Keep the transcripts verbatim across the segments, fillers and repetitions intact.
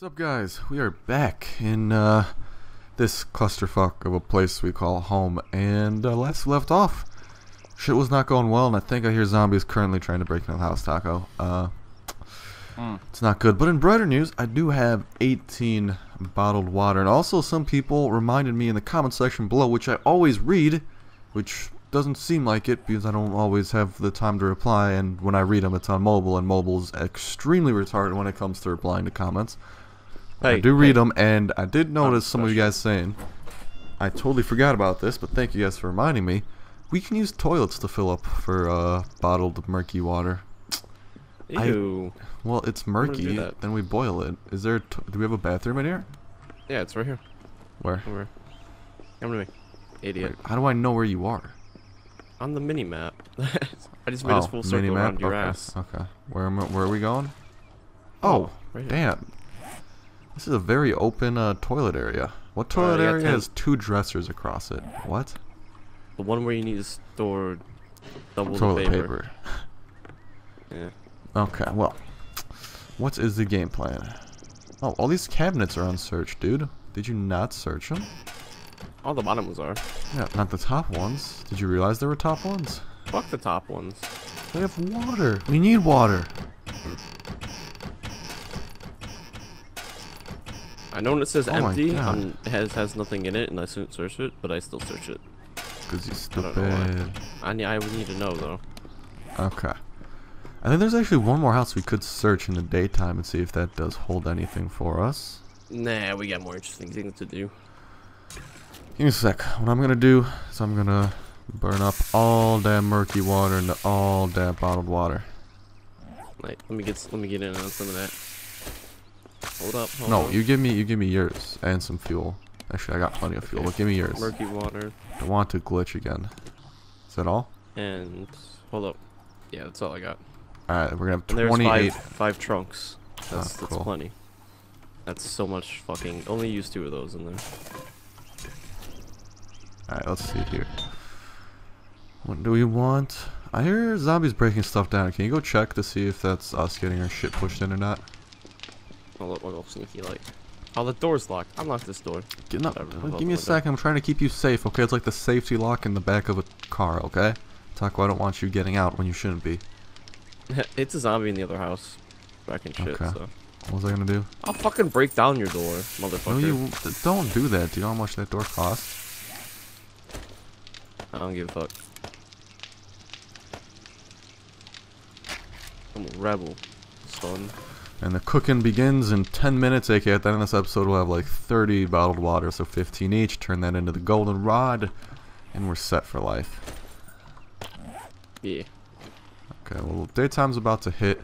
What's up, guys? We are back in uh, this clusterfuck of a place we call home, and uh, last we left off, shit was not going well, and I think I hear zombies currently trying to break into the house, Taco. Uh, mm. It's not good. But in brighter news, I do have eighteen bottled water, and also some people reminded me in the comment section below, which I always read, which doesn't seem like it because I don't always have the time to reply, and when I read them, it's on mobile, and mobile's extremely retarded when it comes to replying to comments. Hey, I do read hey. them, and I did notice some of you guys saying, I totally forgot about this, but thank you guys for reminding me, we can use toilets to fill up for uh, bottled murky water. Ew. I, well, it's murky, then we boil it. Is there? A t do we have a bathroom in here? Yeah, it's right here. Where? Over. Come to me, idiot. Wait, how do I know where you are? On the mini-map. I just made oh, a full circle mini-map? around your okay. ass. Okay, where, am I, where are we going? Oh, right damn. This is a very open uh, toilet area. What toilet uh, area has two dressers across it? What? The one where you need to store double toilet the paper. paper. Yeah. Okay, well. What is the game plan? Oh, all these cabinets are unsearched, dude. Did you not search them? All the bottom ones are. Yeah, not the top ones. Did you realize there were top ones? Fuck the top ones. We have water. We need water. I know when it says oh empty, um, it has, has nothing in it, and I shouldn't search it, but I still search it. Because you stupid. I, I, I need to know, though. Okay. I think there's actually one more house we could search in the daytime and see if that does hold anything for us. Nah, we got more interesting things to do. Give me a sec. What I'm going to do is I'm going to burn up all that murky water into all that bottled water. Right, let me get, let me get in on some of that. Hold up, hold no, on. you give me you give me yours and some fuel. Actually, I got plenty of fuel, okay. But give me yours. Murky water. I want to glitch again. Is that all? And hold up. Yeah, that's all I got. Alright, we're gonna have twenty-eight. There's five, five trunks. That's, oh, cool. That's plenty. That's so much fucking. Only use two of those in there. Alright, let's see here. What do we want? I hear zombies breaking stuff down. Can you go check to see if that's us getting our shit pushed in or not? I'll go sneaky like. Oh, the door's locked. Unlock this door. Get up. Whatever, give me a second. I'm trying to keep you safe, okay? It's like the safety lock in the back of a car, okay? Taco, I don't want you getting out when you shouldn't be. It's a zombie in the other house. Back in shit, okay. So. What was I gonna do? I'll fucking break down your door, motherfucker. No, you don't do that. Do you know how much that door costs? I don't give a fuck. I'm a rebel, son. And the cooking begins in ten minutes, aka at the end of this episode we'll have like thirty bottled water, so fifteen each. Turn that into the golden rod, and we're set for life. Yeah. Okay, well, daytime's about to hit.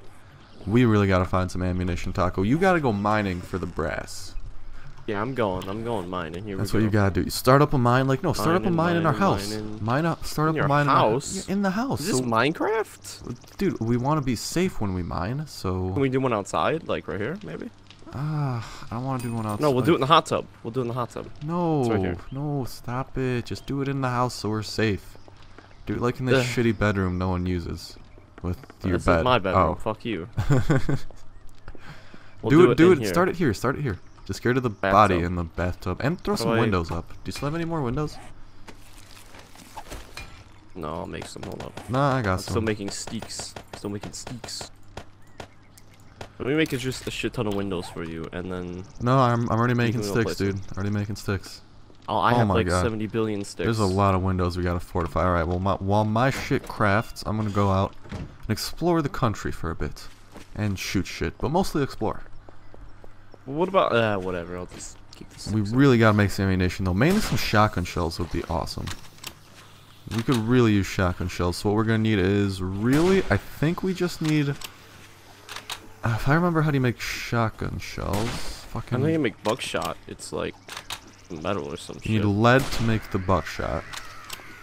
We really gotta find some ammunition, Taco. You gotta go mining for the brass. Yeah, I'm going. I'm going mining. Here That's we go. What you gotta do. You start up a mine. Like, no, start mining, up a mine mining, in our house. Mining. Mine up. Start in up a mine house? in the house. Is this so, Minecraft? Dude, we want to be safe when we mine, so... Can we do one outside? Like, right here, maybe? Ah, uh, I don't want to do one outside. No, we'll do it in the hot tub. We'll do it in the hot tub. No. It's right here. No, stop it. Just do it in the house so we're safe. Do it like in this Ugh. shitty bedroom no one uses. With your this bed. This is my bedroom. Oh. Fuck you. we'll do, do it. Do it. Here. Start it here. Start it here. Just get rid of the bathtub. body in the bathtub. And throw some oh, windows up. Do you still have any more windows? No, I'll make some. Hold up. Nah, I got I'm some. Still making steaks. Still making steaks. Let me make it just a shit ton of windows for you, and then... No, I'm, I'm already making sticks, dude. Already making sticks. Oh, I oh have like God. seventy billion sticks. There's a lot of windows we gotta fortify. Alright, well, my, while my shit crafts, I'm gonna go out and explore the country for a bit. And shoot shit, but mostly explore. What about uh whatever, I'll just keep this. We really gotta make some ammunition though. Mainly some shotgun shells would be awesome. We could really use shotgun shells, so what we're gonna need is really I think we just need if I remember how do you make shotgun shells. Fucking I know you make buckshot, it's like metal or some shit. You need lead to make the buckshot.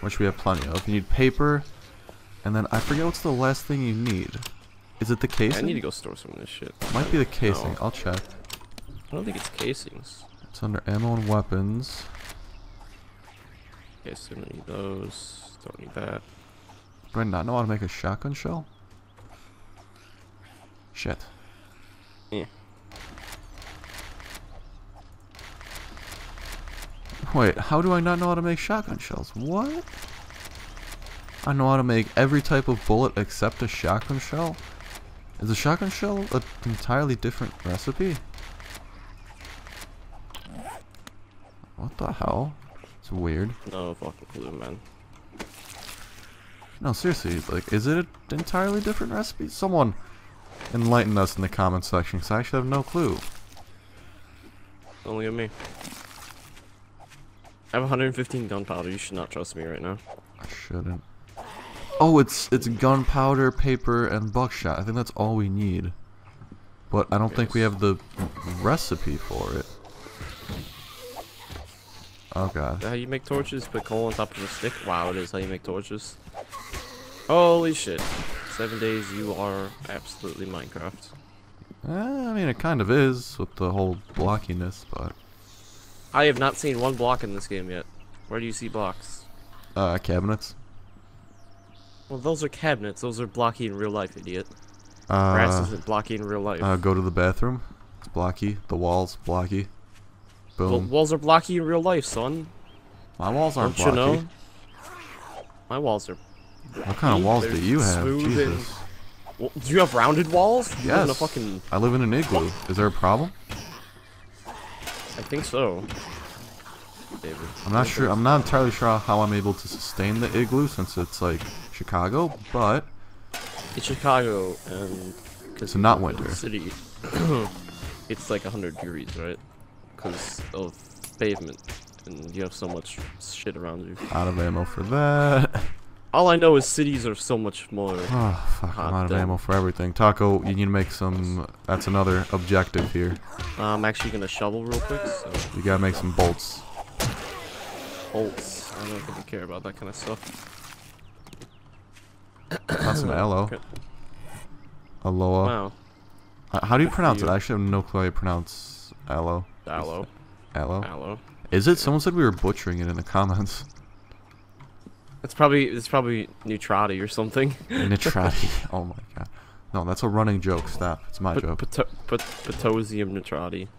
Which we have plenty of. You need paper and then I forget what's the last thing you need. Is it the casing? I need to go store some of this shit. Might be the casing, no. I'll check. I don't think it's casings. It's under ammo and weapons. Okay, so I don't need those. Don't need that. Do I not know how to make a shotgun shell? Shit. Yeah. Wait, how do I not know how to make shotgun shells? What? I know how to make every type of bullet except a shotgun shell? Is a shotgun shell an entirely different recipe? What the hell? It's weird. No fucking clue, man. No, seriously, like, is it an entirely different recipe? Someone enlighten us in the comment section, because I actually have no clue. Don't look at me. I have one hundred fifteen gunpowder. You should not trust me right now. I shouldn't. Oh, it's it's gunpowder, paper, and buckshot. I think that's all we need. But I don't yes. think we have the recipe for it. Oh god. Is that how you make torches? Put coal on top of a stick? Wow, it is how you make torches. Holy shit. Seven days, you are absolutely Minecraft. Eh, I mean, it kind of is with the whole blockiness, but... I have not seen one block in this game yet. Where do you see blocks? Uh, cabinets. Well, those are cabinets. Those are blocky in real life, idiot. Uh, Grass isn't blocky in real life. Uh, go to the bathroom. It's blocky. The wall's blocky. Boom. Well, walls are blocky in real life, son. My walls aren't Don't blocky. You know? My walls are... What kind of walls They're do you have? Jesus. And... Well, do you have rounded walls? You yes. Live in a fucking... I live in an igloo. Is there a problem? I think so. David. I'm not sure. I'm not entirely sure how I'm able to sustain the igloo since it's like Chicago, but it's Chicago and it's not winter. City. It's like one hundred degrees, right? Because of pavement, and you have so much shit around you. Out of ammo for that. All I know is cities are so much more. Oh, fuck, I'm out of ammo for everything. Taco, you need to make some. That's another objective here. Uh, I'm actually gonna shovel real quick. So. You gotta make some bolts. Bolts. I don't really care about that kind of stuff. That's an aloe. Okay. Aloha. Wow. Uh, how do you pronounce do you... it? I actually have no clue how you pronounce aloe. Aloe. Aloe. Aloe. Is it? Someone said we were butchering it in the comments. It's probably it's probably Nutrati or something. Nutrati. Oh my god. No, that's a running joke. Stop. It's my joke. Potassium Nutrati.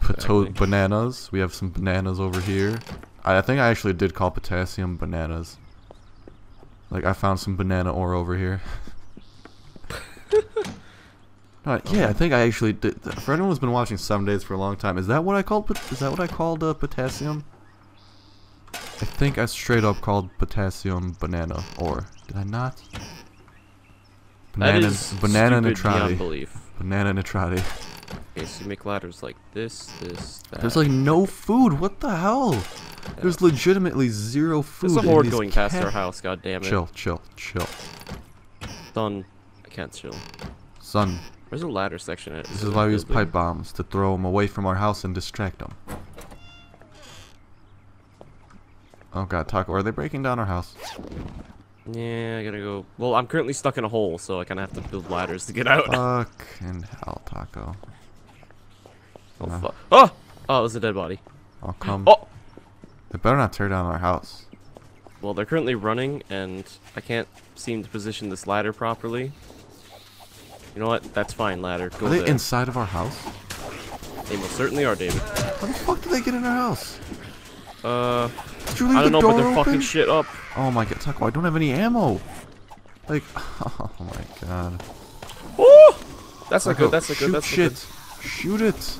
Pato bananas. We have some bananas over here. I, I think I actually did call potassium bananas. Like I found some banana ore over here. Right, yeah, okay. I think I actually did. For anyone who's been watching Seven Days for a long time, is that what I called? Is that what I called uh, potassium? I think I straight up called potassium banana ore. Did I not? Banana, that is banana Nutrati. Belief. Banana Nutrati. Okay, so you make ladders like this, this, that. There's like no food. What the hell? Yeah. There's legitimately zero food. There's a horde going past our house. God damn it. Chill, chill, chill. Son, I can't chill. Son. Where's the ladder section at? This is, is why we use pipe bombs to throw them away from our house and distract them. Oh god, Taco, are they breaking down our house? Yeah, I gotta go. Well, I'm currently stuck in a hole, so I kinda have to build ladders to get out. Fucking hell, Taco. Oh, no. Fuck. Oh! Oh, it was a dead body. I'll come. Oh! They better not tear down our house. Well, they're currently running, and I can't seem to position this ladder properly. You know what? That's fine, ladder. Go are they there. Inside of our house? They most certainly are, David. How the fuck did they get in our house? Uh... I don't know, but they're open? Fucking shit up. Oh my god, Taco, I don't have any ammo. Like, oh my god. Oh! That's not good, that's not good, that's not good. Shoot it.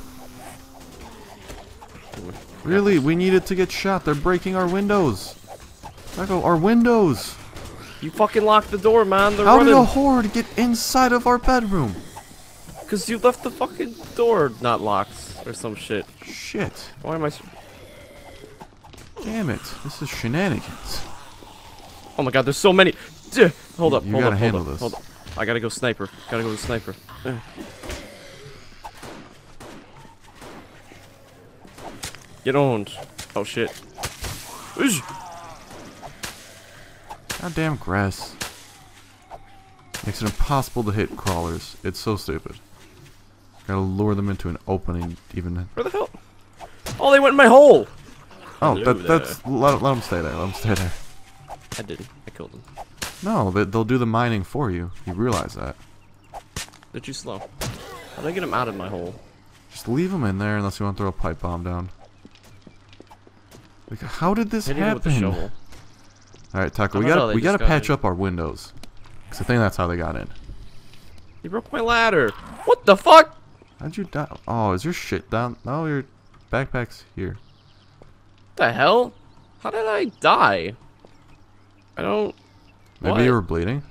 Really, we needed to get shot. They're breaking our windows. Taco, our windows. You fucking locked the door, man. They're running. How did a horde get inside of our bedroom? Because you left the fucking door not locked or some shit. Shit. Why am I... Damn it! This is shenanigans. Oh my god, there's so many. Duh. Hold up, you hold gotta up, handle hold up, this. Hold up. I gotta go sniper. Gotta go to sniper. Uh. Get owned. Oh shit. Goddamn grass. Makes it impossible to hit crawlers. It's so stupid. Gotta lure them into an opening, even. Where the hell? Oh, they went in my hole. Oh, that, that's let, let them stay there. Let them stay there. I didn't. I killed them. No, they, they'll do the mining for you. You realize that? They're too slow. How do I get them out of my hole? Just leave them in there unless you want to throw a pipe bomb down. Like, how did this happen? With the shovel. All right, Taco, we gotta we gotta patch up our windows. Cause I think that's how they got in. You broke my ladder. What the fuck? How'd you die? Oh, is your shit down? No, your backpack's here. What the hell? How did I die? I don't. Maybe what? You were bleeding.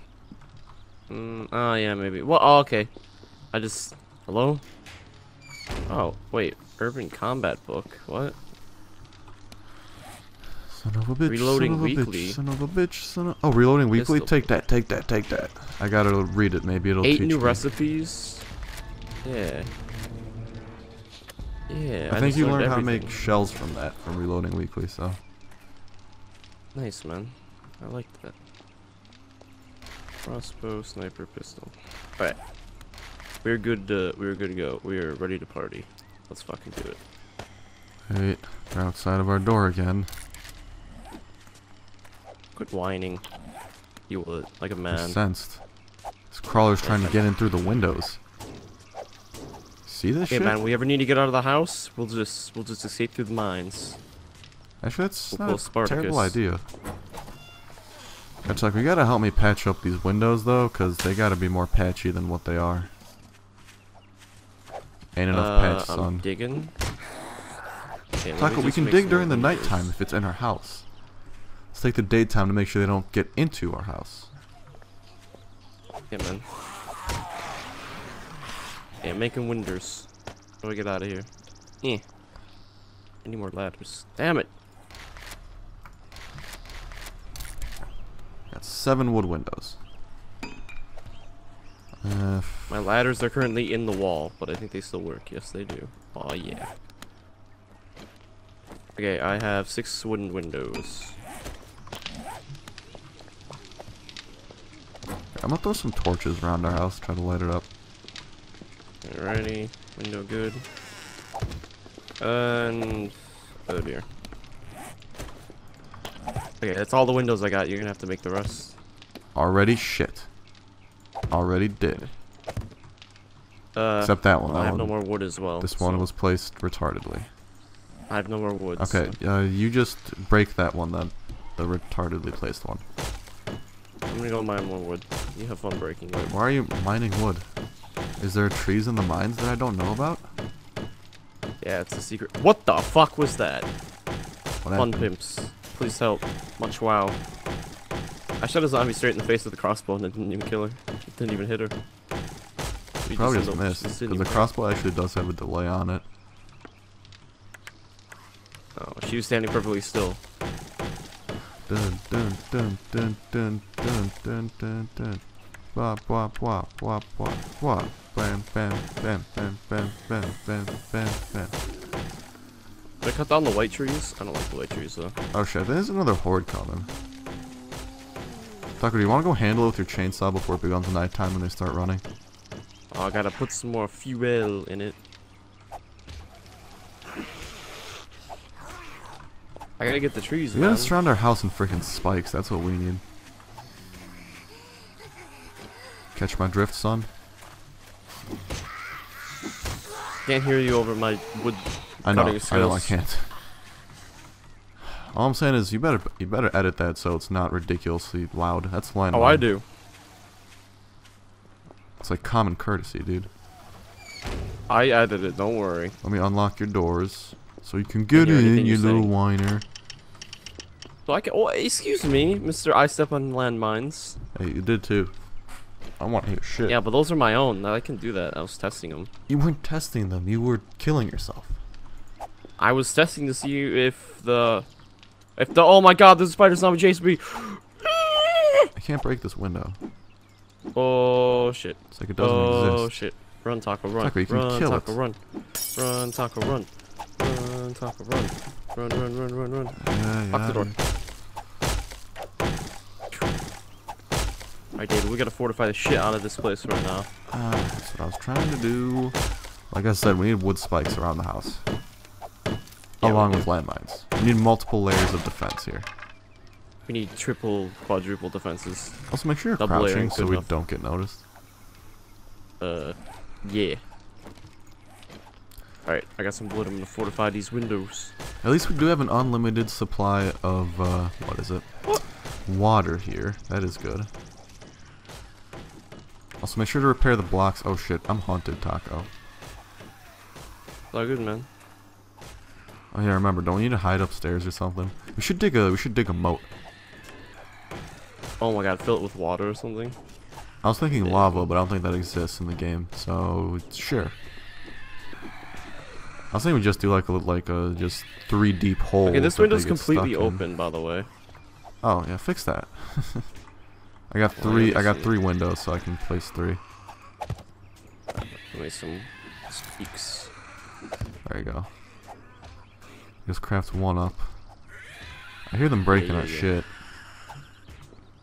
Mm, oh yeah, maybe. Well, oh, okay. I just. Hello. Oh wait, urban combat book. What? Son of a bitch, reloading son of weekly. A bitch, son of a bitch, son of... Oh, reloading weekly? Pistol. Take that, take that, take that. I gotta read it, maybe it'll Eight teach me. Eight new recipes? Yeah. Yeah, I, I think you learned, learned how to make shells from that, from reloading weekly, so... Nice, man. I like that. Crossbow, sniper, pistol. Alright. We're good to... We're good to go. We're ready to party. Let's fucking do it. Alright, we're outside of our door again. Quit whining, you would, like a man. I sensed. This crawler's trying to get in through the windows. See this okay, shit? Hey man, we ever need to get out of the house, we'll just we'll just escape through the mines. Actually, that's we'll not a terrible idea. It's like we gotta help me patch up these windows though, cause they gotta be more patchy than what they are. Ain't enough uh, patch, son. I'm digging. Okay, Taco, we can dig during the nighttime if it's in our house. Let's take the daytime to make sure they don't get into our house. Yeah, man. Yeah, making winders. How do I get out of here? Eh. I need more ladders. Damn it! Got seven wood windows. Uh, My ladders are currently in the wall, but I think they still work. Yes, they do. Aw, yeah. Okay, I have six wooden windows. I'm gonna throw some torches around our house, try to light it up. Alrighty, window good. And oh dear. Okay, that's all the windows I got. You're gonna have to make the rest. Already shit. Already did. Uh, Except that one. I have no more wood as well. This one was placed retardedly. I have no more wood. Okay, uh, you just break that one then, the retardedly placed one. I'm gonna go mine more wood. You have fun breaking it. Wait, why are you mining wood? Is there trees in the mines that I don't know about? Yeah, it's a secret. What the fuck was that? What fun happened? Pimps. Please help. Much wow. I shot a zombie straight in the face with the crossbow and it didn't even kill her. It didn't even hit her. We probably just, just missed, because the crossbow actually does have a delay on it. Oh, she was standing perfectly still. Dun dun dun dun dun dun dun dun dun. Wop wop wop wop wop wop. Bam bam bam bam bam bam bam bam bam. Did I cut down the white trees? I don't like the white trees though. Oh shit! There's another horde coming. Taco, do you want to go handle it with your chainsaw before it becomes nighttime when they start running? Oh, I gotta put some more fuel in it. I gotta get the trees, man. We gotta surround our house in freaking spikes. That's what we need. Catch my drift, son. Can't hear you over my wood I know. Skills. I know. I can't. All I'm saying is, you better you better edit that so it's not ridiculously loud. That's line. Oh, line. I do. It's like common courtesy, dude. I edit it. Don't worry. Let me unlock your doors. So you can get in, you little whiner. So I can. Oh, excuse me, Mister I step on landmines. Hey, you did too. I want to hear shit. Yeah, but those are my own. I can do that. I was testing them. You weren't testing them. You were killing yourself. I was testing to see if the, if the. Oh my God! There's a spider zombie chasing me. I can't break this window. Oh shit! It's like it doesn't oh, exist. Oh shit! Run, Taco, run! Taco, you can run, kill Taco, it. Run, run, Taco, run! Run, Taco, run. Run, run, run, run, run. Yeah, yeah. Lock the door. Alright, David, we gotta fortify the shit out of this place right now. Uh, that's what I was trying to do. Like I said, we need wood spikes around the house. Yeah, along with landmines. We need multiple layers of defense here. We need triple, quadruple defenses. Also, make sure you're Double crouching so we enough. don't get noticed. Uh, yeah. Alright, I got some wood. I'm gonna fortify these windows. At least we do have an unlimited supply of, uh, what is it? Water here. That is good. Also, make sure to repair the blocks. Oh shit, I'm haunted, Taco. It's all good, man. Oh yeah, remember, don't we need to hide upstairs or something? We should dig a, we should dig a moat. Oh my god, fill it with water or something? I was thinking yeah. lava, but I don't think that exists in the game, so sure. I was thinking we just do like a like a just three deep hole. Okay, this window's completely open, in. by the way. Oh yeah, fix that. I got three. I got three windows, so I can place three. Give me some sticks. There you go. Just craft one up. I hear them breaking yeah, yeah, that yeah. shit.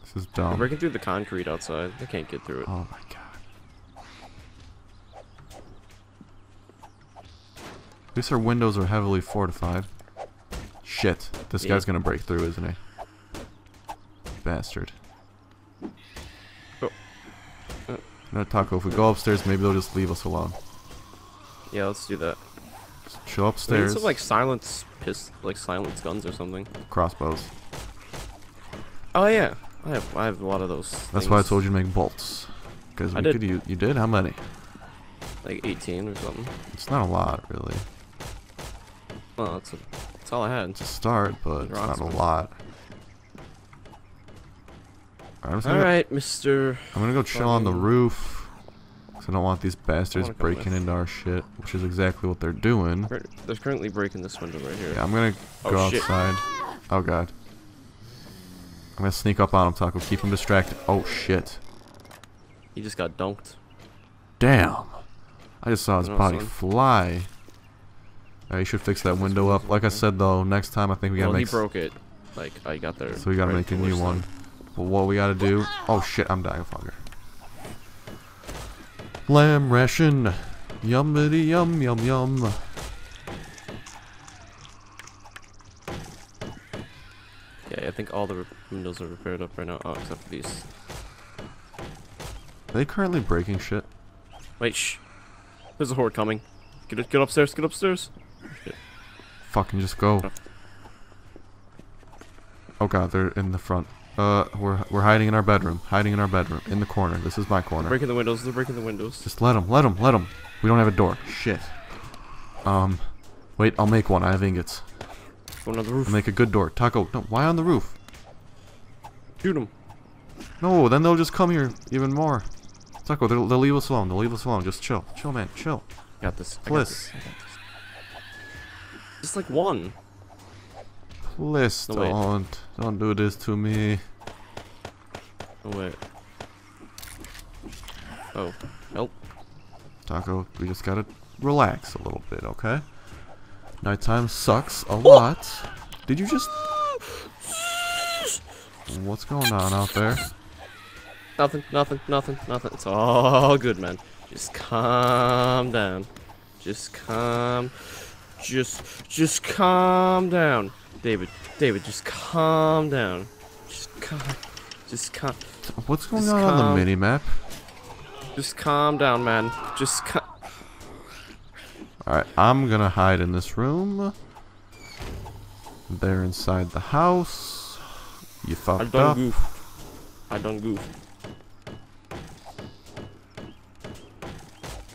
This is dumb. They're breaking through the concrete outside. They can't get through it. Oh my god. At least our windows are heavily fortified. Shit. This yeah. guy's gonna break through, isn't he? Bastard. Oh. Uh. No, Taco, if we go upstairs, maybe they'll just leave us alone. Yeah, let's do that. Just chill upstairs. We need some, like, silence piss, like, silence guns or something. Crossbows. Oh, yeah. I have, I have a lot of those things. That's why I told you to make bolts. Because we did. could use, you did? How many? Like eighteen or something. It's not a lot, really. Well, that's, a, that's all I had. To start, but it's not a lot. Alright, right, Mister I'm gonna go chill um, on the roof. Because I don't want these bastards breaking into our shit, which is exactly what they're doing. They're currently breaking this window right here. Yeah, I'm gonna oh, go shit. outside. Oh god. I'm gonna sneak up on him, Taco. Keep him distracted. Oh shit. He just got dunked. Damn. I just saw his body fly. Alright, you should fix that window up. Like I said though, next time I think we gotta well, make. Well, he broke it. Like I got there. So we gotta make a new one. But what we gotta do? Oh shit! I'm dying of hunger. Lamb ration. Yummity yum yum yum. Yeah, I think all the windows are repaired up right now. Oh, except for these. Are they currently breaking shit? Wait, shh. There's a horde coming. Get it, get upstairs, get upstairs. Shit. Fucking just go. Oh god, they're in the front. Uh, we're we're hiding in our bedroom, hiding in our bedroom, in the corner. This is my corner. Breaking the windows. They're breaking the windows. Just let them, let them, let them. We don't have a door. Shit. Um, wait. I'll make one. I have ingots. Going on the roof. I'll make a good door. Taco, no. Why on the roof? Shoot them. No. Then they'll just come here even more. Taco, they'll they'll leave us alone. They'll leave us alone. Just chill, chill, man, chill. Got this. Bliss. Just like one. Please no, don't, wait. don't do this to me. Oh wait. Oh, help. Taco, we just gotta relax a little bit, okay? Nighttime sucks a lot. Did you just... What's going on out there? Nothing, nothing, nothing, nothing. It's all good, man. Just calm down. Just calm... Just, just calm down. David, David, just calm down. Just calm. Just calm. What's going just on calm. on the mini-map? Just calm down, man. Just calm. Alright, I'm gonna hide in this room. They're inside the house. You fucked up. I done goofed. I done goofed.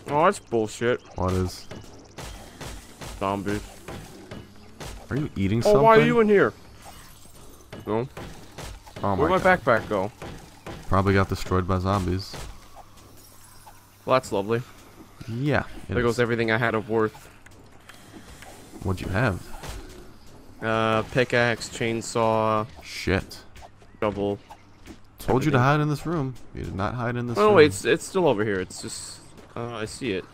Oh, that's bullshit. What is? Zombies. Are you eating something? Oh, why are you in here? No. Oh my Where'd my God. backpack go? Probably got destroyed by zombies. Well, that's lovely. Yeah. There goes everything I had of worth. What'd you have? Uh, pickaxe, chainsaw. Shit. Double. Told everything. you to hide in this room. You did not hide in this oh, room. Oh, wait, it's, it's still over here. It's just... Uh, I see it.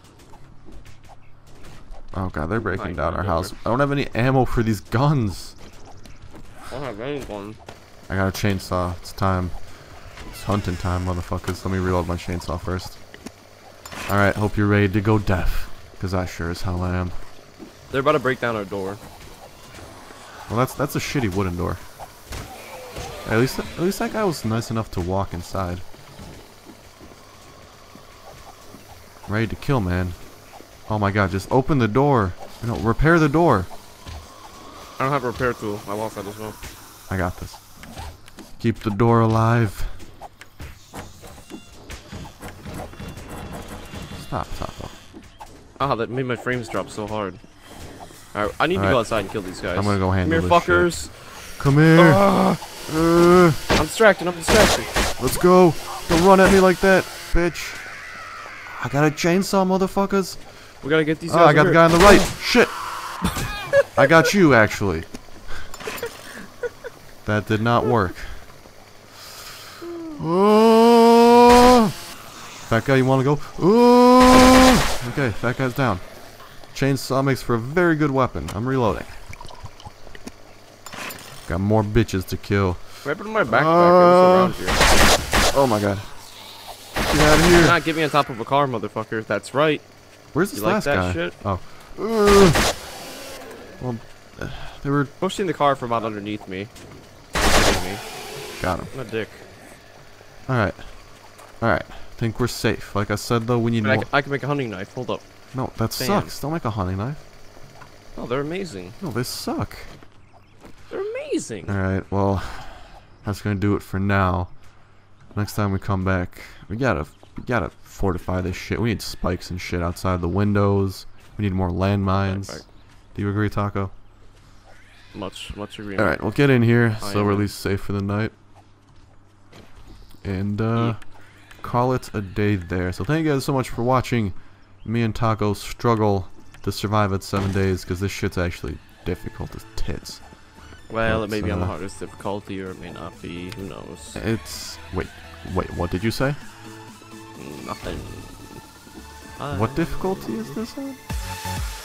Oh god, they're breaking down our house. I don't have any ammo for these guns. I don't have any guns. I got a chainsaw. It's time. It's hunting time, motherfuckers. Let me reload my chainsaw first. Alright, hope you're ready to go deaf. Because I sure as hell am. They're about to break down our door. Well, that's that's a shitty wooden door. At least, at least that guy was nice enough to walk inside. Ready to kill, man. Oh my god, just open the door. No, repair the door. I don't have a repair tool. I lost that as well. I got this. Keep the door alive. Stop, Taco. Ah, that made my frames drop so hard. Alright, I need All to right. go outside and kill these guys. I'm gonna go handle this. Come here, this fuckers. Shit. Come here. Ah. Uh. I'm distracted. I'm distracted. Let's go. Don't run at me like that, bitch. I got a chainsaw, motherfuckers. We gotta get these guys. Oh, I got the guy on the right. Shit. I got you, actually. That did not work. Oh! Fat guy, you want to go? Oh! Okay, fat guy's down. Chainsaw makes for a very good weapon. I'm reloading. Got more bitches to kill. Right put my backpack uh, around here. Oh my god. Get out of here. You're not getting on top of a car, motherfucker. That's right. Where's this you last like that guy? Shit? Oh. Uh, well, uh, they were pushing the car from out underneath me. me. Got him. What a dick. Alright. Alright. Think we're safe. Like I said, though, we need more. I, I can make a hunting knife. Hold up. No, that Damn. sucks. Don't make a hunting knife. No, they're amazing. No, they suck. They're amazing. Alright, well, that's going to do it for now. Next time we come back, we gotta, we gotta fortify this shit. We need spikes and shit outside the windows. We need more landmines. Right, right. Do you agree, Taco? Much, much agree. Alright, we'll get in here I so we're at least safe for the night. And, uh, mm. call it a day there. So thank you guys so much for watching me and Taco struggle to survive at seven days, because this shit's actually difficult as tits. Well, it may be on the hardest difficulty, or it may not be. Who knows? It's... Wait. Wait, what did you say? Nothing. What difficulty is this on?